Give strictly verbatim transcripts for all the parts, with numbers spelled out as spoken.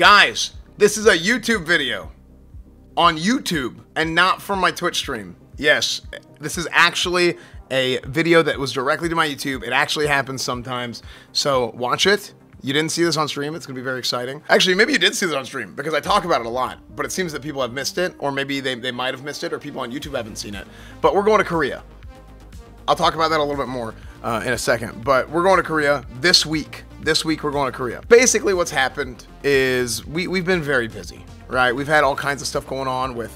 Guys, this is a YouTube video on YouTube and not from my Twitch stream. Yes, this is actually a video that was directly to my YouTube. It actually happens sometimes, so watch it. You didn't see this on stream, it's gonna be very exciting. Actually, maybe you did see this on stream because I talk about it a lot, but it seems that people have missed it, or maybe they, they might have missed it, or people on YouTube haven't seen it. But we're going to Korea. I'll talk about that a little bit more uh, in a second, but we're going to Korea this week. This week we're going to Korea. Basically what's happened is we, we've been very busy, right? We've had all kinds of stuff going on with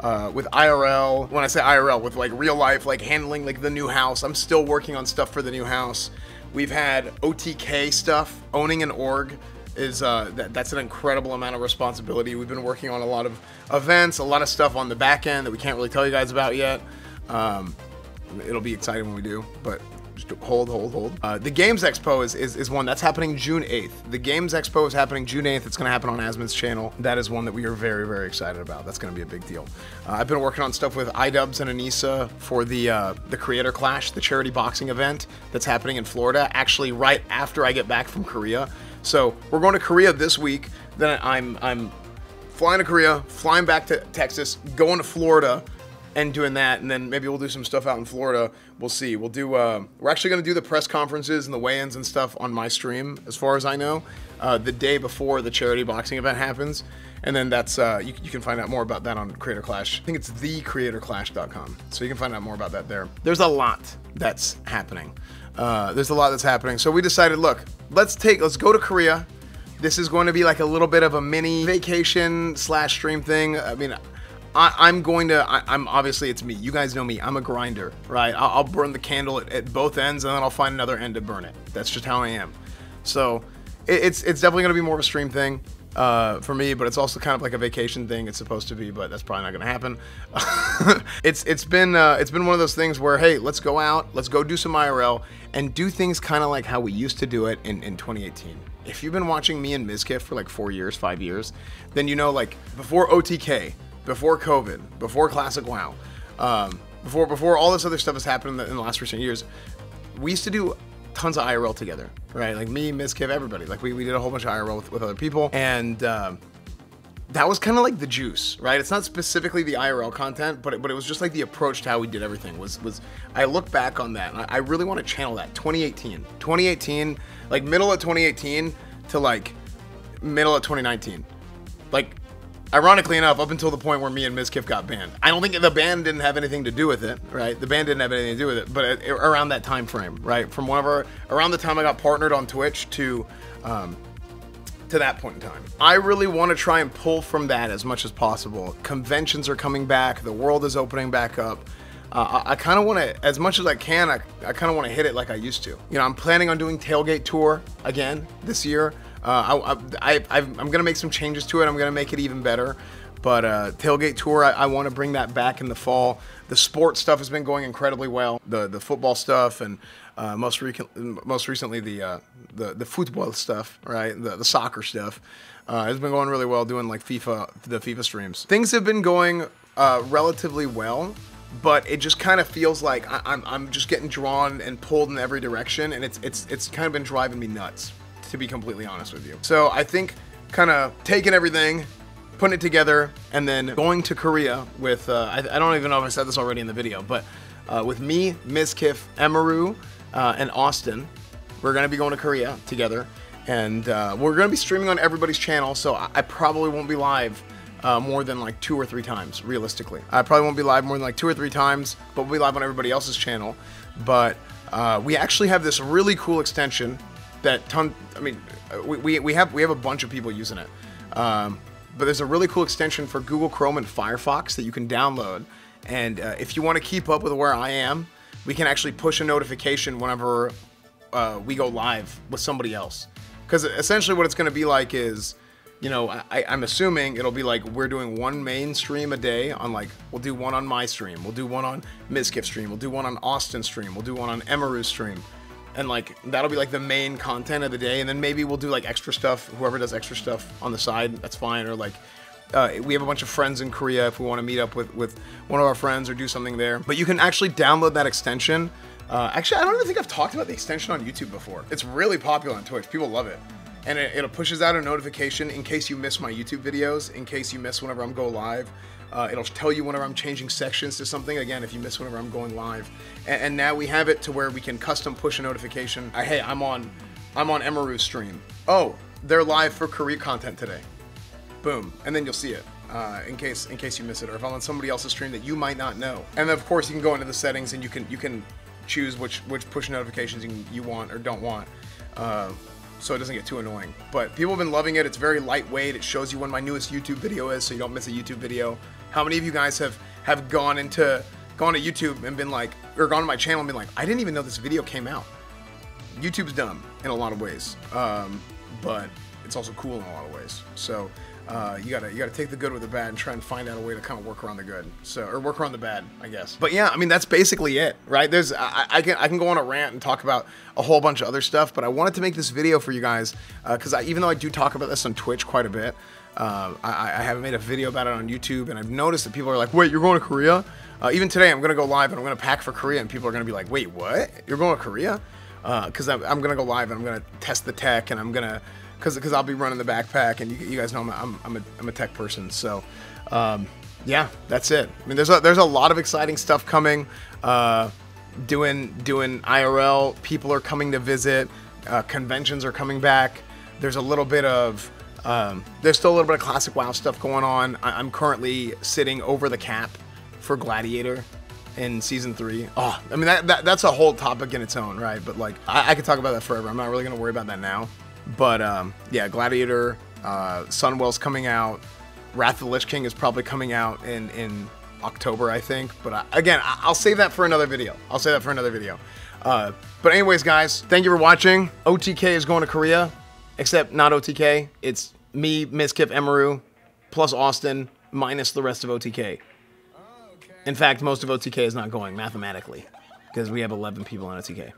Uh, with I R L, when I say I R L, with like real life, like handling like the new house. I'm still working on stuff for the new house. We've had O T K stuff. Owning an org is, uh, that, that's an incredible amount of responsibility. We've been working on a lot of events, a lot of stuff on the back end that we can't really tell you guys about yet. Um, it'll be exciting when we do, but just hold, hold, hold. Uh, the Games Expo is, is, is one that's happening June eighth. The Games Expo is happening June eighth. It's gonna happen on Asmund's channel. That is one that we are very, very excited about. That's gonna be a big deal. Uh, I've been working on stuff with iDubbbz and Anissa for the, uh, the Creator Clash, the charity boxing event that's happening in Florida, actually right after I get back from Korea. So we're going to Korea this week. Then I'm, I'm flying to Korea, flying back to Texas, going to Florida, and doing that, and then maybe we'll do some stuff out in Florida. We'll see. We'll do, uh, we're actually gonna do the press conferences and the weigh-ins and stuff on my stream, as far as I know, uh, the day before the charity boxing event happens. And then that's, uh, you, you can find out more about that on Creator Clash. I think it's the creator clash dot com, so you can find out more about that there. There's a lot that's happening. Uh, there's a lot that's happening. So we decided, look, let's take, let's go to Korea. This is going to be like a little bit of a mini vacation slash stream thing. I mean, I, I'm going to, I, I'm obviously, it's me. You guys know me, I'm a grinder, right? I'll, I'll burn the candle at, at both ends, and then I'll find another end to burn it. That's just how I am. So it, it's it's definitely gonna be more of a stream thing uh, for me, but it's also kind of like a vacation thing. It's supposed to be, but that's probably not gonna happen. it's it's been uh, it's been one of those things where, hey, let's go out, let's go do some I R L, and do things kind of like how we used to do it in, in twenty eighteen. If you've been watching me and Mizkif for like four years, five years, then you know, like before O T K, before COVID, before Classic WoW, um, before before all this other stuff has happened in the, in the last recent years, we used to do tons of I R L together, right? Like me, Mizkif, everybody. Like we, we did a whole bunch of I R L with, with other people, and um, that was kind of like the juice, right? It's not specifically the I R L content, but it, but it was just like the approach to how we did everything. Was was I look back on that, and I, I really want to channel that. twenty eighteen, twenty eighteen, like middle of twenty eighteen to like middle of twenty nineteen, like. Ironically enough, up until the point where me and Mizkif got banned. I don't think the ban didn't have anything to do with it, right? The ban didn't have anything to do with it, but it, around that time frame, right? From whenever, around the time I got partnered on Twitch to, um, to that point in time. I really want to try and pull from that as much as possible. Conventions are coming back, the world is opening back up. Uh, I, I kind of want to, as much as I can, I, I kind of want to hit it like I used to. You know, I'm planning on doing Tailgate Tour again this year. Uh, I, I, I, I'm going to make some changes to it. I'm going to make it even better. But uh, Tailgate Tour, I, I want to bring that back in the fall. The sports stuff has been going incredibly well. The the football stuff, and uh, most rec most recently the, uh, the the football stuff, right? The, the soccer stuff uh, has been going really well. Doing like FIFA, the FIFA streams. Things have been going uh, relatively well. But it just kind of feels like I, I'm I'm just getting drawn and pulled in every direction, and it's it's it's kind of been driving me nuts, to be completely honest with you. So I think kind of taking everything, putting it together, and then going to Korea with uh, I, I don't even know if I said this already in the video, but uh, with me, Mizkif, Emiru, uh, and Austin, we're gonna be going to Korea together, and uh, we're gonna be streaming on everybody's channel. So I, I probably won't be live. Uh, more than like two or three times, realistically. I probably won't be live more than like two or three times, but we'll be live on everybody else's channel. But uh, we actually have this really cool extension that ton, I mean, we, we, we have we have a bunch of people using it. Um, but there's a really cool extension for Google Chrome and Firefox that you can download. And uh, if you want to keep up with where I am, we can actually push a notification whenever uh, we go live with somebody else. Because essentially what it's gonna be like is, you know, I, I'm assuming it'll be like we're doing one main stream a day on like, we'll do one on my stream, we'll do one on Mizkif's stream, we'll do one on Austin's stream, we'll do one on Emiru's stream. And like, that'll be like the main content of the day. And then maybe we'll do like extra stuff, whoever does extra stuff on the side, that's fine. Or like, uh, we have a bunch of friends in Korea if we want to meet up with, with one of our friends or do something there. But you can actually download that extension. Uh, actually, I don't even think I've talked about the extension on YouTube before. It's really popular on Twitch, people love it. and it, it'll pushes out a notification in case you miss my YouTube videos, in case you miss whenever I'm go live. Uh, it'll tell you whenever I'm changing sections to something, again, if you miss whenever I'm going live. And, and now we have it to where we can custom push a notification. I, hey, I'm on, I'm on Emiru's stream. Oh, they're live for career content today. Boom, and then you'll see it. Uh, in case in case you miss it, or if I'm on somebody else's stream that you might not know. And then of course you can go into the settings and you can you can choose which which push notifications you, can, you want or don't want, uh, so it doesn't get too annoying. But people have been loving it. It's very lightweight. It shows you when my newest YouTube video is, so you don't miss a YouTube video. How many of you guys have have gone into gone to YouTube and been like, or gone to my channel and been like, I didn't even know this video came out? YouTube's dumb in a lot of ways, um, but it's also cool in a lot of ways. So. Uh, you gotta you gotta take the good with the bad and try and find out a way to kind of work around the good, so or work around the bad, I guess. But yeah, I mean that's basically it, right? There's I, I can I can go on a rant and talk about a whole bunch of other stuff, but I wanted to make this video for you guys because uh, I even though I do talk about this on Twitch quite a bit, uh, I, I haven't made a video about it on YouTube, and I've noticed that people are like, wait, you're going to Korea? Uh, even today, I'm gonna go live and I'm gonna pack for Korea, and people are gonna be like, wait, what? You're going to Korea? Because uh, I'm, I'm gonna go live and I'm gonna test the tech and I'm gonna. Cause, Cause I'll be running the backpack, and you, you guys know I'm a, I'm, I'm, a, I'm a tech person. So, um, yeah, that's it. I mean, there's a, there's a lot of exciting stuff coming, uh, doing, doing I R L. People are coming to visit, uh, conventions are coming back. There's a little bit of, um, there's still a little bit of Classic WoW stuff going on. I, I'm currently sitting over the cap for Gladiator in season three. Oh, I mean, that, that that's a whole topic in its own, right? But like, I, I could talk about that forever. I'm not really going to worry about that now. But, um, yeah, Gladiator, uh, Sunwell's coming out, Wrath of the Lich King is probably coming out in, in October, I think. But, I, again, I, I'll save that for another video. I'll save that for another video. Uh, but anyways, guys, thank you for watching. O T K is going to Korea, except not O T K. It's me, Mizkif, Emiru, plus Austin, minus the rest of O T K. In fact, most of O T K is not going, mathematically, because we have eleven people on O T K.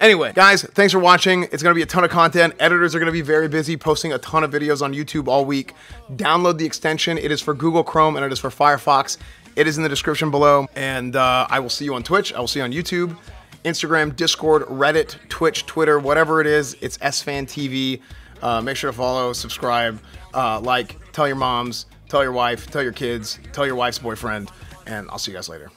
Anyway, guys, thanks for watching. It's gonna be a ton of content. Editors are gonna be very busy posting a ton of videos on YouTube all week. Download the extension. It is for Google Chrome and it is for Firefox. It is in the description below. And uh, I will see you on Twitch. I will see you on YouTube, Instagram, Discord, Reddit, Twitch, Twitter, whatever it is. It's EsfandTV. Uh, make sure to follow, subscribe, uh, like, tell your moms, tell your wife, tell your kids, tell your wife's boyfriend, and I'll see you guys later.